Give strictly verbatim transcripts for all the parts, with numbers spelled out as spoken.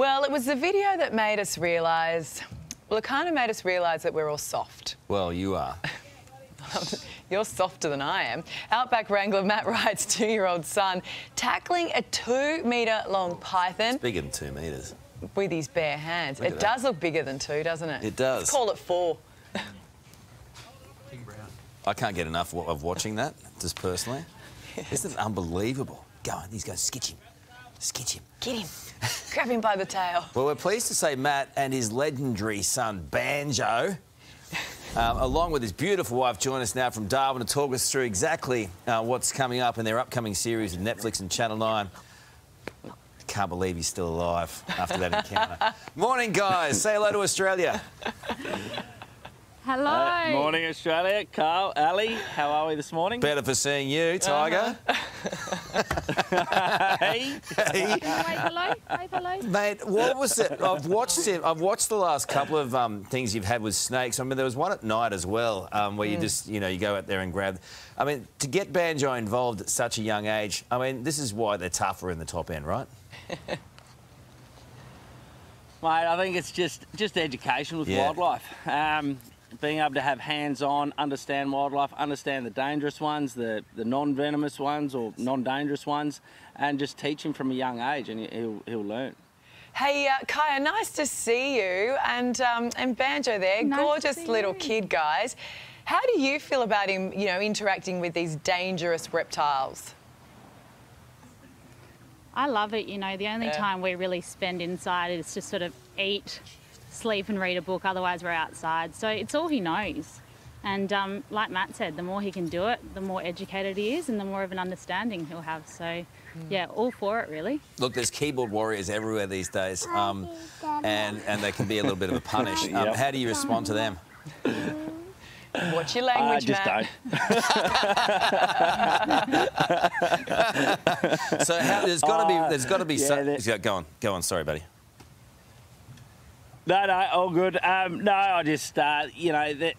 Well, it was the video that made us realise... Well, it kind of made us realise that we're all soft. Well, you are. You're softer than I am. Outback wrangler Matt Wright's two-year-old son tackling a two-metre-long python... It's bigger than two metres. ...with his bare hands. Look it does that. Look bigger than two, doesn't it? It does. Let's call it four. I can't get enough of watching that, just personally. Yes. Isn't it unbelievable? Go on, these guys, skitch him. Skitch him. Get him. Grab him by the tail. Well, we're pleased to say Matt and his legendary son, Banjo, um, along with his beautiful wife, join us now from Darwin to talk us through exactly uh, what's coming up in their upcoming series with Netflix and Channel nine. I can't believe he's still alive after that encounter. Morning, guys. Say hello to Australia. Hello. Uh, morning, Australia. Karl, Ali, how are we this morning? Better for seeing you, Tiger. Uh-huh. Hey. Hey. Wave hello. Wave hello. Mate, what was it? I've watched it. I've watched the last couple of um, things you've had with snakes. I mean, there was one at night as well, um, where mm. you just, you know, you go out there and grab. I mean, to get Banjo involved at such a young age. I mean, this is why they're tougher in the top end, right? Mate, I think it's just just education with yeah. wildlife. Um, being able to have hands-on, understand wildlife, understand the dangerous ones, the, the non-venomous ones or non-dangerous ones, and just teach him from a young age and he'll, he'll learn. Hey, uh, Kaya, nice to see you, and, um, and Banjo there, nice gorgeous little kid, guys. How do you feel about him, you know, interacting with these dangerous reptiles? I love it, you know, the only yeah. time we really spend inside is just sort of eat, sleep and read a book, otherwise we're outside. So it's all he knows. And um, like Matt said, the more he can do it, the more educated he is and the more of an understanding he'll have. So, mm. yeah, all for it, really. Look, there's keyboard warriors everywhere these days um, and, and they can be a little bit of a punish. Um, yep. How do you respond to them? Watch your language, uh, just Matt. So how, there's got to uh, be... There's got to be... Yeah, so, go on, go on, sorry, buddy. No, no, all good. Um, no, I just, uh, you know, the,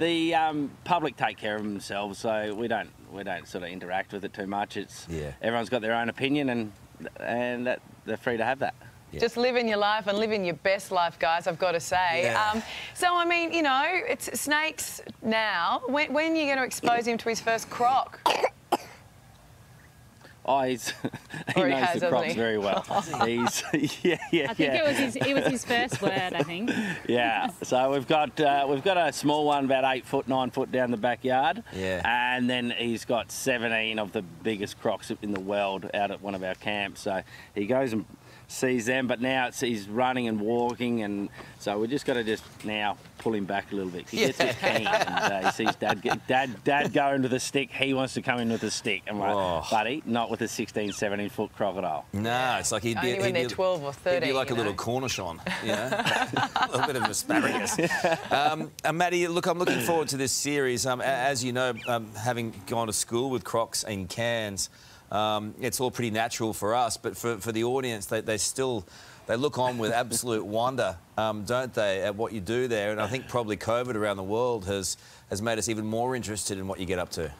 the um, public take care of themselves, so we don't, we don't sort of interact with it too much. It's yeah. everyone's got their own opinion, and and that, they're free to have that. Yeah. Just living your life and living your best life, guys. I've got to say. Yeah. Um, so I mean, you know, it's snakes now. When, when are you going to expose him to his first croc? Oh, he's, he or knows he has, the crocs he? very well. He's, yeah, yeah, I think yeah. it was his, it was his first word, I think. Yeah. So we've got uh, we've got a small one, about eight foot, nine foot down the backyard. Yeah. And then he's got seventeen of the biggest crocs in the world out at one of our camps. So he goes and sees them, but now it's, he's running and walking, and so we just got to just now pull him back a little bit. He gets yeah. his cane, and uh, he sees dad, get, dad, dad go into the stick. He wants to come in with a stick, and we're like, buddy, not with a sixteen, seventeen foot crocodile. No, it's like he'd be, Only when he'd they're be twelve or thirteen. He'd be like you know? a little cornichon, you know, a little bit of asparagus. um, and Maddie, look, I'm looking forward to this series. Um, as you know, um, having gone to school with crocs in Cairns. Um, it's all pretty natural for us, but for, for the audience, they, they still, they look on with absolute wonder, um, don't they, at what you do there? And I think probably COVID around the world has, has made us even more interested in what you get up to.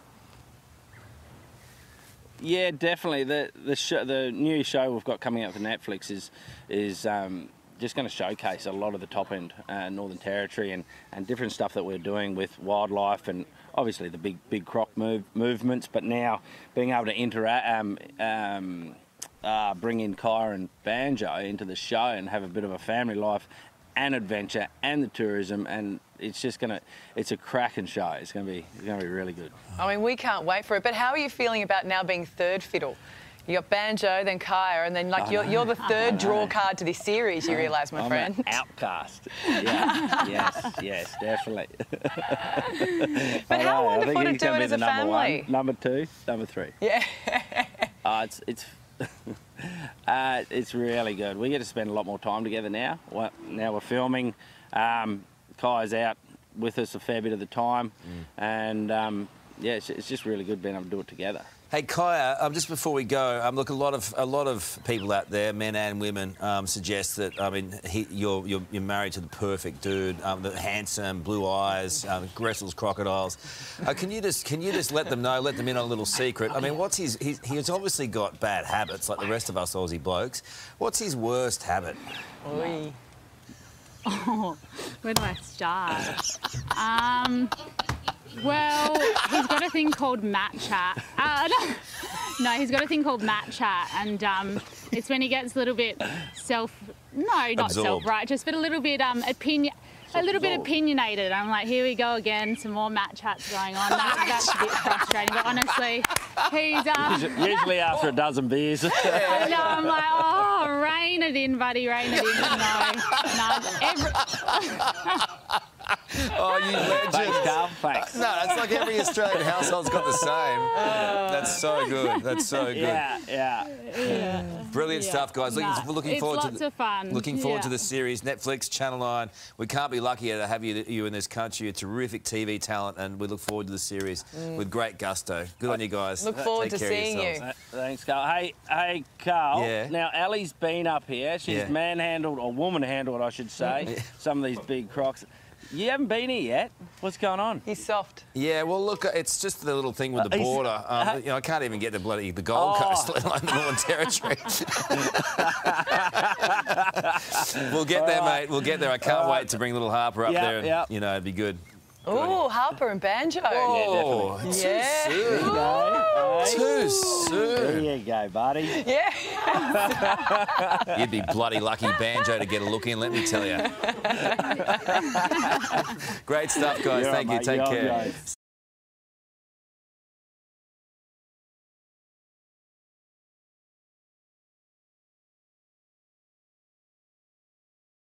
Yeah, definitely. The, the, sh the new show we've got coming out for Netflix is, is um, just going to showcase a lot of the top end uh, Northern Territory and, and different stuff that we're doing with wildlife and obviously the big big croc move, movements, but now being able to interact, um, um, uh, bring in Kaya and Banjo into the show and have a bit of a family life and adventure and the tourism, and it's just going to, it's a cracking show. It's going to be it's going to be really good. I mean, we can't wait for it, but how are you feeling about now being third fiddle? You got Banjo, then Kaya, and then like you're, you're the third draw card to this series. You realise, my I'm friend. An outcast. Yeah. yes. Yes. Definitely. But how know, wonderful I think to do it as a number family. One, number two. Number three. Yeah. uh, it's it's uh, it's really good. We get to spend a lot more time together now. Well, now we're filming. Um, Kaya's out with us a fair bit of the time, mm. and um, yeah, it's, it's just really good being able to do it together. Hey, Kaya, um, just before we go, um, look, a lot of a lot of people out there, men and women, um, suggest that, I mean, he, you're, you're you're married to the perfect dude, um, the handsome, blue eyes, um, wrestles crocodiles. Uh, can you just can you just let them know, let them in on a little secret? I mean, what's his? He, he's obviously got bad habits, like the rest of us Aussie blokes. What's his worst habit? Oi. Oh, where do I start? um, well, he's got a thing called Matt Chat. Uh, no, no, he's got a thing called Matt Chat, and um, it's when he gets a little bit self, no, not self-righteous, but a little bit um, opinion, a little bit opinionated. I'm like, here we go again, some more Matt Chats going on. That, that's a bit frustrating, but honestly, he's um, usually after a dozen beers. I know. I'm like, oh. Rain it in, buddy, rain it in. No, no. Every... oh, you legend. Thanks. No, that's like every Australian household's got the same. Uh... That's so good. That's so good. Yeah, yeah. yeah. Brilliant yeah. stuff, guys. Nah, looking, looking it's forward lots to the, of fun. Looking forward yeah. to the series. Netflix, Channel nine. We can't be luckier to have you, you in this country. You're terrific T V talent, and we look forward to the series mm. with great gusto. Good I on you guys. Look forward Take to seeing you. Uh, thanks, Carl. Hey, hey, Carl. Yeah. Now, Ali's been up here. She's yeah. manhandled, or woman-handled, I should say, some of these big crocs. You haven't been here yet. What's going on? He's soft. Yeah, well, look, it's just the little thing with the border. Um, uh, you know, I can't even get to bloody the Gold oh. Coast, let alone the Northern Territory. we'll get All there, right. mate. We'll get there. I can't All wait right. to bring little Harper up yep, there. And, yep. You know, it'd be good. Oh, Harper and Banjo. Oh, yeah, yeah. Too soon. There you go. Too soon. There you go, buddy. Yeah. You'd be bloody lucky, Banjo, to get a look in, let me tell you. Great stuff, guys. You're Thank on, you. Mate. Take You're care.